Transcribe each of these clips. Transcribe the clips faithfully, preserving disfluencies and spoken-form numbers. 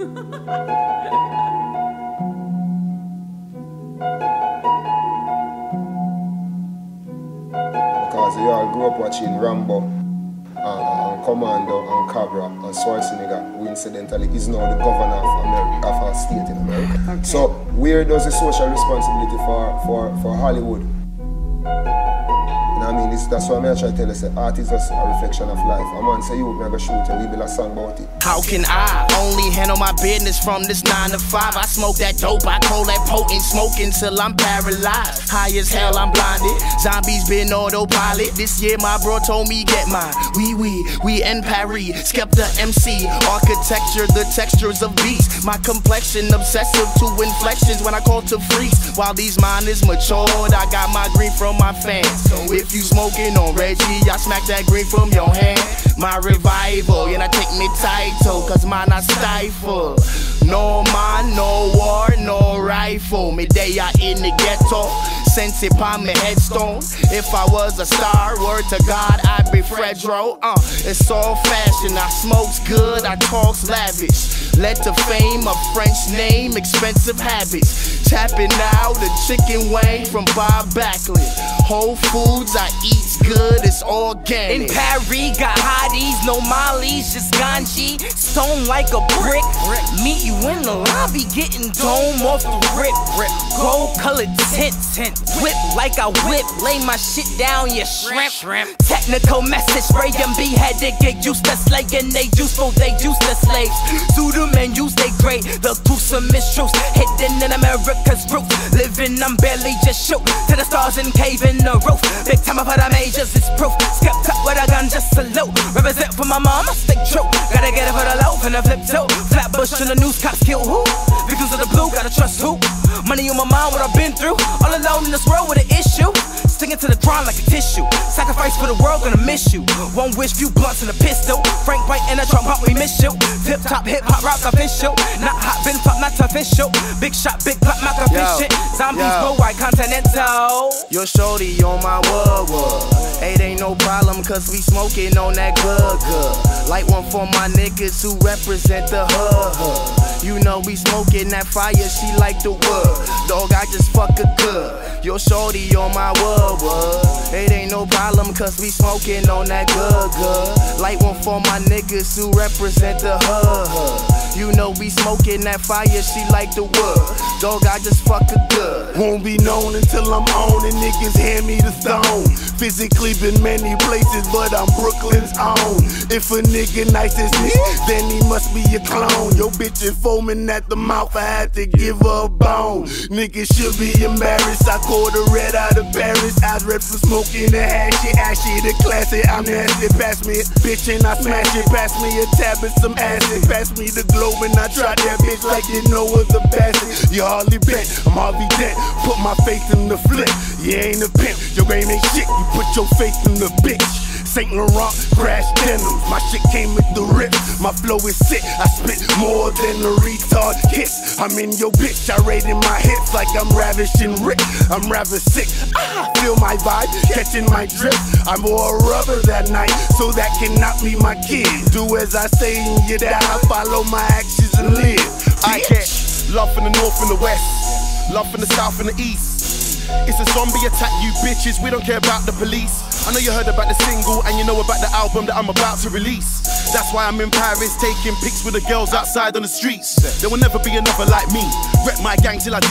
Because they all grew up watching Rambo and, and Commando and Cobra and Schwarzenegger, who incidentally is now the governor of, America, of our state in America. Okay. So where does the social responsibility for, for, for Hollywood? I mean, it's, that's why I try to tell you, say, art is just a reflection of life. A man say, you never shoot and we be like song about it. How can I only handle my business from this nine to five? I smoke that dope, I call that potent smoking till I'm paralyzed. High as hell, I'm blinded. Zombies been autopilot. This year, my bro told me get mine. We, we, we in Paris. Skepta M C. Architecture, the textures of beats. My complexion obsessive to inflections when I call to freaks. While these mine is matured, I got my green from my fans. So if you smoking on Reggie, I smack that green from your hand. My revival, and I take me title, cause mine I stifle. No man, no war, no rifle. Me day I in the ghetto, sense it upon me headstone. If I was a star, word to God, I'd be Fredro. Uh, it's all fashion, I smokes good, I talks lavish. Let the fame, a French name, expensive habits. Tapping out the chicken wing from Bob Backlund. Whole Foods, I eats good, it's organic. In Paris, got hotties, no mollies, just ganji. Stone like a brick, meet you in the lobby, getting dome off the rip. Gold colored tint, whip like I whip, lay my shit down, you shrimp. Technical message, spray and beheaded, get used to slaying. They useful, they used to slaves. Do them and use they great, the gruesome mistruths, hidden in America's roots. Living, I'm barely just shoot to the stars and cave in the roof. Big time I put our majors, it's proof. Skept up with a gun, just salute. Represent for my mama, stay true. Gotta get it for the loaf and a flip too. Flatbush in the news, cops kill who? Victims of the blue, gotta trust who? Money on my mind, what I've been through. All alone in this world with an issue. Sticking to the ground like a tissue. Sacrifice for the world, gonna miss you. One wish, few blunts and a pistol. Frank White and a drum pump, we miss you. Tip top, hip hop, rock official. Not hot, been pop, not official. Big shot, big pop, not official. Zombies, go white, continental. Your shorty on my wood, wood. It ain't no problem, cause we smoking on that good, good. Light one for my niggas who represent the hood, hood. You know we smoking that fire, she like the wood. Dog, I just fuck her good. Yo, shorty on my wood, wood. It ain't no problem, cause we smoking on that good, good. Light one for my niggas who represent the hood. You know we smoking that fire, she like the wood. Dog, I just fuck her good. Won't be known until I'm on, and niggas hand me the stone. Physically been many places, but I'm Brooklyn's own. If a nigga nice as me, then he must be a clone. Yo, bitch is foaming at the mouth, I had to give her a bone. Niggas should be embarrassed, I caught a red out of Paris. Eyes red for smoking the hash shit, ashy the classic. I'm nasty, pass me it, bitch, and I smash it. Pass me a tab and some acid, pass me the glow and I try that bitch like you know it's a bastard. You Harley Bent, I'm Harley Dent, put my faith in the flip. You ain't a pimp, your game ain't shit, you put your faith in the bitch. Saint Laurent, crash denim, my shit came with the rip. My flow is sick, I spit more than a retard kiss. I'm in your bitch, I raiding my hips like I'm ravishing Rick. I'm rather sick, ah, feel my vibe, catching my drip. I wore a rubber that night, so that cannot be my kid. Do as I say and you die, I follow my actions and live. I get love from the north and the west, love from the south and the east. It's a zombie attack, you bitches, we don't care about the police. I know you heard about the single and you know about the album that I'm about to release. That's why I'm in Paris taking pics with the girls outside on the streets. There will never be another like me. Rep my gang till I die.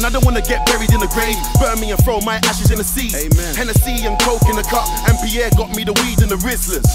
And I don't wanna get buried in the grave. Burn me and throw my ashes in the sea. Amen. Hennessy and coke in the cup, and Pierre got me the weed and the Rizzlers.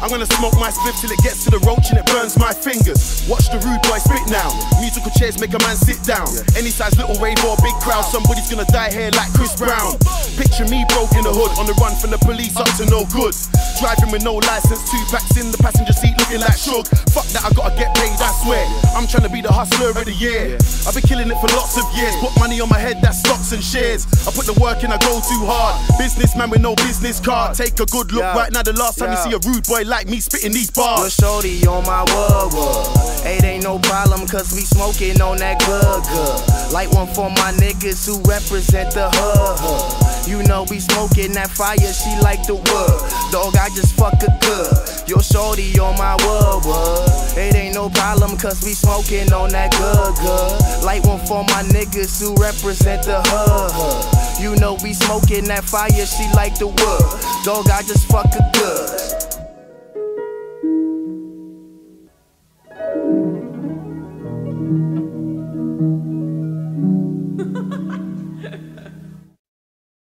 I'm gonna smoke my spit till it gets to the roach and it burns my fingers. Watch the rude boy spit now. Musical chairs make a man sit down. Any size, little wave or big crowd, somebody's gonna die here like Chris Brown. Picture me broke in the hood, on the run from the police up to no good. Driving with no license, two packs in the passenger seat looking like Shug. Fuck that, I gotta get paid, I swear. I'm trying to be the hustler of the year. I've been killing it for lots of years. Put money on my head, that's stocks and shares. I put the work in, I go too hard. Businessman with no business card. Take a good look right now, the last time you see a rude boy like me spitting these bars. Yo, shorty on my wood, wood. It ain't no no problem, cause we smoking on that good-good. Light one for my niggas who represent the hood. You know we smoking that fire, she like the wood. Dog, I just fuck her good. Yo, shorty on my wood, wood. It ain't no problem, cause we smoking on that good-good. Light one for my niggas who represent the hood. You know we smoking that fire, she like the wood. Dog, I just fuck her good.